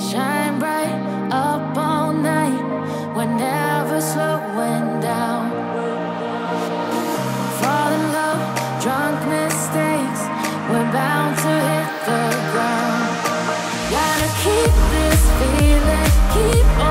Shine bright up all night, we're never slowing down. Fall in love, drunk mistakes, we're bound to hit the ground. Gotta keep this feeling, keep on.